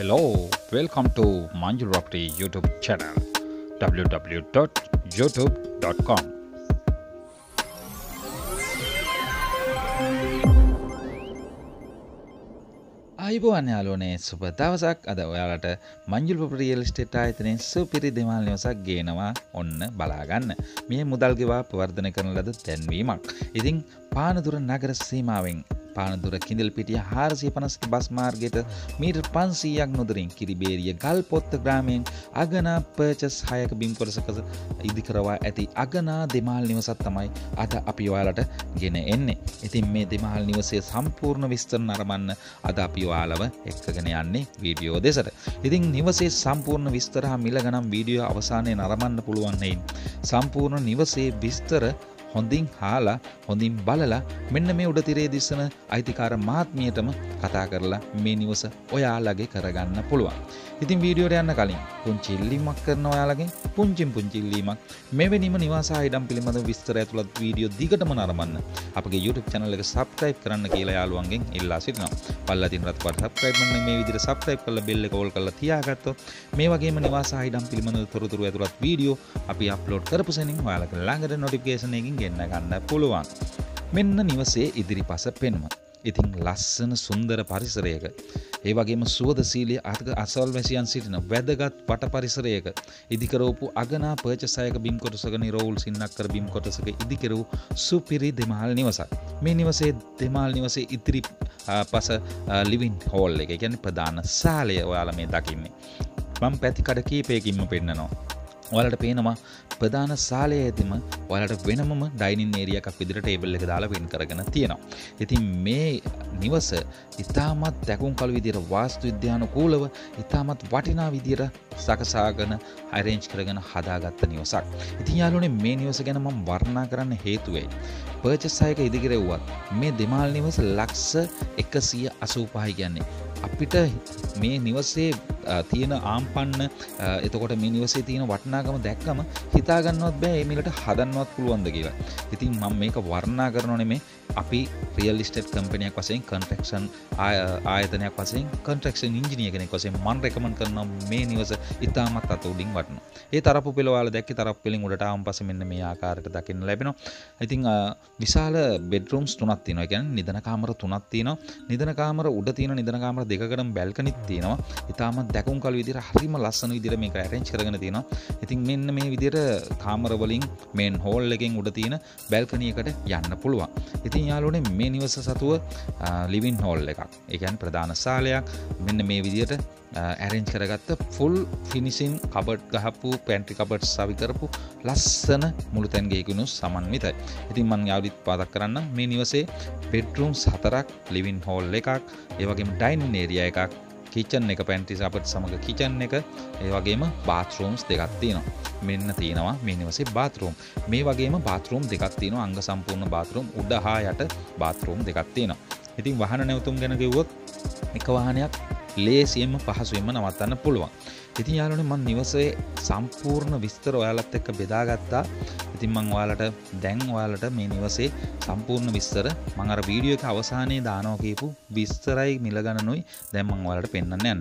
Hello, welcome to Manjula Property YouTube channel www.youtube.com. අයිබෝවන් යාළුවනේ සුබ දවසක්. අද ඔයාලට මංජුල ප්‍රොපර්ටි රියල් ස්ටේට් ආයතනයේ සුපිරි දෙමළ නිවසක් ගේනවා. ඔන්න බලා ගන්න. මේ මුදල් ගෙවා ප්‍රවර්ධන කරන ලද දැන්වීමක්. ඉතින් පානදුර නගර සීමාවෙන් පානදුර කිඳල්පිටිය 450 බස් මාර්ගයට මීටර් 500ක් නුදුරින් කිරිබේරිය ගල්පොත්ත ග්‍රාමයෙන් අගනා පර්චස් 6ක බිම් කොටසක ඉදිකරවා ඇති අගනා දෙමළ නිවස තමයි අද අපි ඔයාලට ගෙන එන්නේ. ඉතින් මේ දෙමළ නිවසේ සම්පූර්ණ විස්තර නරඹන්න අද අපි ඔයාලව එක්කගෙන යන්නේ වීඩියෝ දෙසට. ඉතින් නිවසේ සම්පූර්ණ විස්තර හා මිල ගණන් වීඩියෝ අවසානයේ නරඹන්න පුළුවන් නේ. සම්පූර්ණ නිවසේ විස්තර හොඳින් හාලා හොඳින් බලලා මෙන්න මේ උඩ තිරේ දිස්සන අයිතිකාර මාත්මියටම කතා කරලා මේ නිවස ඔයාලගේ කරගන්න පුළුවන්. ඉතින් වීඩියෝට යන්න කලින් පුංචි ඉල්ලීමක් කරන ඔයාලගෙන් පුංචි ඉල්ලීමක්. මෙවැනිම නිවාස ආයතන පිළිබඳ විස්තර ඇතුළත් වීඩියෝ දිගටම නරඹන්න අපගේ YouTube channel එක subscribe කරන්න කියලා යාළුවන්ගෙන් ඉල්ලා සිටිනවා. පල්ලා තියෙන රත්පාට subscribe කරන්න. මේ විදිහට subscribe කරලා bell එක ඕල් කරලා තියාගත්තොත් මේ වගේම නිවාස ආයතන පිළිබඳ තොරතුරු ඇතුළත් වීඩියෝ අපි අප්ලෝඩ් කරපු සෙනින් ඔයාලට ළඟට notification එකකින් ගෙන්න ගන්න පුළුවන්. මෙන්න නිවසේ ඉදිරිපස පෙනුම. ඉතින් ලස්සන සුන්දර පරිසරයක ඒ වගේම සුවදශීලී අසල්වැසියන් සිටින වැදගත් වට පරිසරයක ඉදිකරවපු අගනා පර්චසයක බිම් කොටසක නිරෝල් සින්නක් කර බිම් කොටසක ඉදිකරවු සුපිරි දෙමළ නිවසක්. මේ නිවසේ දෙමළ නිවසේ ඉදිරි පස ලිවින් හෝල් එක කියන්නේ ප්‍රධාන ශාලය ඔයාලා මේ දකින්නේ. මම පැති කඩ කීපයකින්ම පෙන්නනවා. ඔයාලට පේනවා ප්‍රධාන ශාලයේ ඇතිම ඔයාලට වෙනමම ඩයිනින් ඒරියාවක් විදිහට ටේබල් එක දාලා වෙන් කරගෙන තියෙනවා. ඉතින් මේ නිවස ඉතාමත් දැකුම්කලු විදිහට වාස්තු විද්‍යානුකූලව ඉතාමත් වටිනා විදිහට සකසාගෙන arrange කරගෙන හදාගත්ත නිවසක්. ඉතින් යාළුවනේ මේ නිවස ගැන මම වර්ණනා කරන්න හේතුව වෙයි. පර්චස් එක ඉදිරියෙව්වත් මේ දෙමළ නිවස ලක්ෂ 185යි කියන්නේ අපිට මේ නිවසේ තියෙන ආම්පන්න එතකොට මේ නිවසේ තියෙන වටිනාකම දැක්කම හිතා ගන්නවත් බෑ මේ මිලට හදන්නවත් පුළුවන්ද කියලා. ඉතින් මම මේක වර්ණනා කරනෝ නෙමේ අපි රියල් ඉස්ටේට් කම්පැනික් වශයෙන් කන්ස්ට්‍රක්ෂන් ආයතනයක් වශයෙන් කන්ස්ට්‍රක්ෂන් ඉංජිනේර කෙනෙක් වශයෙන් මම රෙකමන්ඩ් කරනවා මේ නිවස ඉතාමත් අත උඩින් වටනවා. ඒ තරප්පු පෙළ ඔයාලා දැක්කේ තරප්පු පෙළින් උඩට ආවම පස්සේ මෙන්න මේ ආකාරයට දකින්න ලැබෙනවා. ඉතින් විශාල බෙඩ්රූම්ස් 3ක් තියෙනවා. ඒ කියන්නේ නිදන කාමර 3ක් තියෙනවා. නිදන කාමර උඩ තියෙන නිදන කාමර දෙකකටම බැල්කනිත් තියෙනවා. ඉතාමත් දැකුම්කලු විදිහට හරිම ලස්සන විදිහට මේක arrange කරගෙන තියෙනවා. ඉතින් මෙන්න මේ විදිහට කාමර වලින් මේන් හෝල් එකෙන් උඩ තියෙන බැල්කනි එකට යන්න පුළුවන්. ඉතින් යාළුවනේ මේ නිවස සතුව ලිවින් හෝල් එකක්. ඒ කියන්නේ ප්‍රධාන ශාලයක්. මෙන්න මේ විදිහට arrange කරගත්ත full finishing cupboard ගහපු pantry cupboard සවි කරපු ලස්සන මුළු තැන් ගේකුණු සමන්විතයි. ඉතින් මම යාළුවිත් පාදක් කරන්න මේ නිවසේ bedrooms 4ක්, living hall එකක්, ඒ වගේම dining area එකක්, kitchen එක pantry අපිට සමග kitchen එක, ඒ වගේම bathrooms දෙකක් තියෙනවා. මෙන්න තියෙනවා මේ නිවසේ bathroom. මේ වගේම bathroom දෙකක් තියෙනවා. අංග සම්පූර්ණ bathroom උඩ හා යට bathroom දෙකක් තියෙනවා. ඉතින් වාහන නැවතුම් ගැන කිව්වොත් එක වාහනයක් ලේසියෙන්ම පහසුවෙන්ම නවත්තන්න පුළුවන්. ඉතින් යාළුවනේ මම නිවසේ සම්පූර්ණ විස්තර ඔයාලත් එක්ක බෙදාගත්තා. ඉතින් මම ඔයාලට දැන් ඔයාලට මේ නිවසේ සම්පූර්ණ විස්තර මම අර වීඩියෝ එකේ අවසානයේ දානවා කියපු විස්තරයි මිල ගණනුයි දැන් මම ඔයාලට පෙන්නන්න යන්නේ.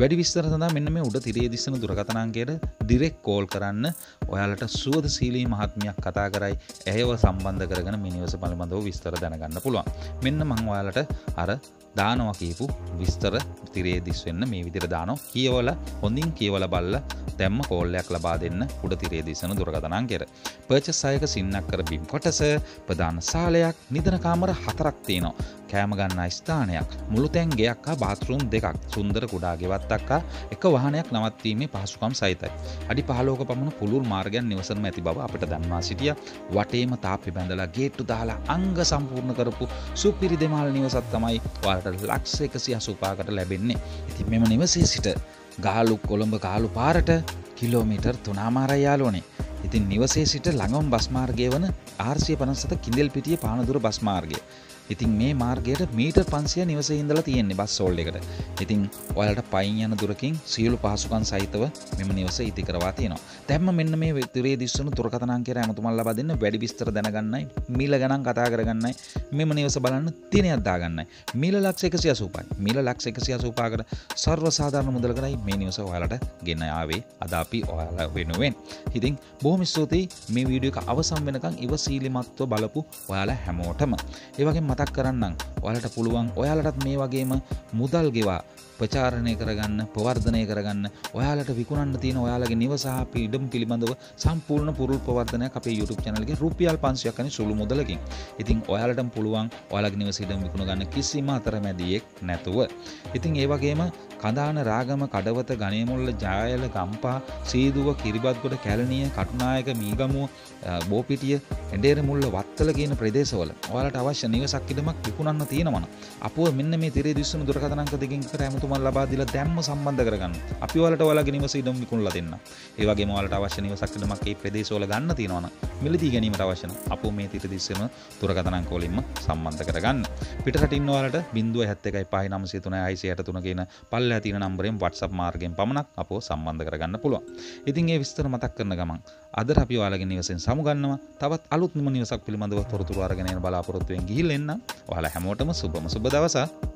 වැඩි විස්තර සඳහා මෙන්න මේ උඩ තිරේ දිස්සන දුරකථන අංකයට ඩිරෙක්ට් කෝල් කරන්න. ඔයාලට සුවදශීලී මහත්මියක් කතා කරයි. එයව සම්බන්ධ කරගෙන මේ නිවස පිළිබඳව විස්තර දැනගන්න පුළුවන්. මෙන්න මම ඔයාලට අර දානවා කියපු විස්තර තිරේ දිස්වෙන්න මේ විදිහට දානවා. කියවලා හොඳින් කියවලා බලලා දැම්ම කෝල් එකක් ලබා දෙන්න උඩ තිරේ දිස්වන දුරකථන අංකයට. පර්චස් එකක සින්නක් කර බිම් කොටස, ප්‍රධාන ශාලයක්, නිදන කාමර 4ක් තියෙනවා. කෑම ගන්න ස්ථානයක්, මුළුතැන් ගෙයක් හා බාත්රූම් දෙකක්, සුන්දර කුඩා ගෙවත්තක් හා එක වාහනයක් නවත්වීමේ පහසුකම් සහිතයි. අඩි 15ක පමණ පුළුල් මාර්ගයන් නිවසේම ඇති බව අපට දන්වා සිටියා. වටේම තාප්පි බැඳලා ගේට්ටු දාලා අංග සම්පූර්ණ කරපු සුපිරි දෙමළ නිවසක් තමයි ලක්ෂ 185කට ලැබෙන්නේ. ඉතින් මෙම නිවසේ සිට ගාලු කොළඹ ගාලු පාරට කිලෝමීටර් 3.5යි යාළුවනේ. ඉතින් නිවසේ සිට ළඟම බස් මාර්ගය වන 457 කිඳෙල්පිටිය පානදුර බස් මාර්ගය. ඉතින් මේ මාර්ගයට මීටර් 500 නිවසේ ඉඳලා තියෙන්නේ බස් හෝල් එකට. ඉතින් ඔයාලට පයින් යන දුරකින් සියලු පහසුකම් සහිතව මෙම නිවස ඉදි කරවා තියෙනවා. දැන්ම මෙන්න මේ විතරේ දිස්සුණු දුරකථන අංකය රැමතුමන් ලබා දෙන්න වැඩි විස්තර දැනගන්නයි, මිල ගණන් කතා කරගන්නයි, මෙම නිවස බලන්න තිනයක් දාගන්නයි. මිල ලක්ෂ 185යි. මිල ලක්ෂ 185කට සර්ව සාධාරණ මුදල කරයි මේ නිවස ඔයාලට ගෙන ආවේ අද අපි ඔයාලා වෙනුවෙන්. ඉතින් බොහොම ස්තුතියි මේ වීඩියෝ එක අවසන් වෙනකන් ඉවසීලිමත්ව බලපු ඔයාලා හැමෝටම. ඒ වගේම මතක් කරන්නම් ඔයාලට පුළුවන් ඔයාලටත් මේ වගේම මුදල් ගෙවා ප්‍රචාරණය කරගන්න, ප්‍රවර්ධනය කරගන්න, ඔයාලට විකුණන්න තියෙන ඔයාලගේ නිවස හා ඉඩම් පිළිබඳව සම්පූර්ණ පුරුල් ප්‍රවර්ධනයක් අපේ YouTube channel එකේ රුපියල් 500ක් අනේ සුළු මුදලකින්. ඉතින් ඔයාලටම පුළුවන් ඔයාලගේ නිවස ඉඩම් විකුණ ගන්න කිසිම අතරමැදියෙක් නැතුව. ඉතින් ඒ වගේම කඳාන, රාගම, කඩවත, ගණේමුල්ල, ජායල, ගම්පා, සීදුව, කිරිබත්ගොඩ, කැලණිය, කටුනායක, මීගමුව, බෝපිටිය, එඬේරමුල්ල, වත්තල කියන ප්‍රදේශවල ඔයාලට අවශ්‍ය නිවසක් ඉඩමක් විකුණන්න තියෙනවා. අපෝ මෙන්න මේ තිරේ දිස්සුණු දුරකථන අංක දෙකකින් කරාම ලබා දීලා දැම්ම සම්බන්ධ කරගන්න. අපි ඔයාලට ඔයාලගේ නිවස ඉදම් විකුණලා දෙන්න. ඒ වගේම ඔයාලට අවශ්‍ය නිවසක් ඉදමක් මේ ප්‍රදේශවල ගන්න තියෙනවා නම් මිලදී ගැනීමට අවශ්‍ය නම් අපෝ මේ තිර දිස්සම දුරකථන අංක වලින්ම සම්බන්ධ කරගන්න. පිටරට ඉන්න ඔයාලට 0715993 කියන පල්ලෙහා තියෙන නම්බරයෙන් WhatsApp මාර්ගයෙන් පමණක් අපෝ සම්බන්ධ කරගන්න පුළුවන්. ඉතින් ඒ විස්තර මතක් කරන ගමන් අද අපි ඔයාලගේ නිවසෙන් සමු ගන්නවා. තවත් අලුත් නිවසක් පිළිබඳව තොරතුරු අරගෙන යන බලාපොරොත්තුෙන් ගිහිල්ලා එන්න. ඔයාලා හැමෝටම සුබම සුබ දවසක්.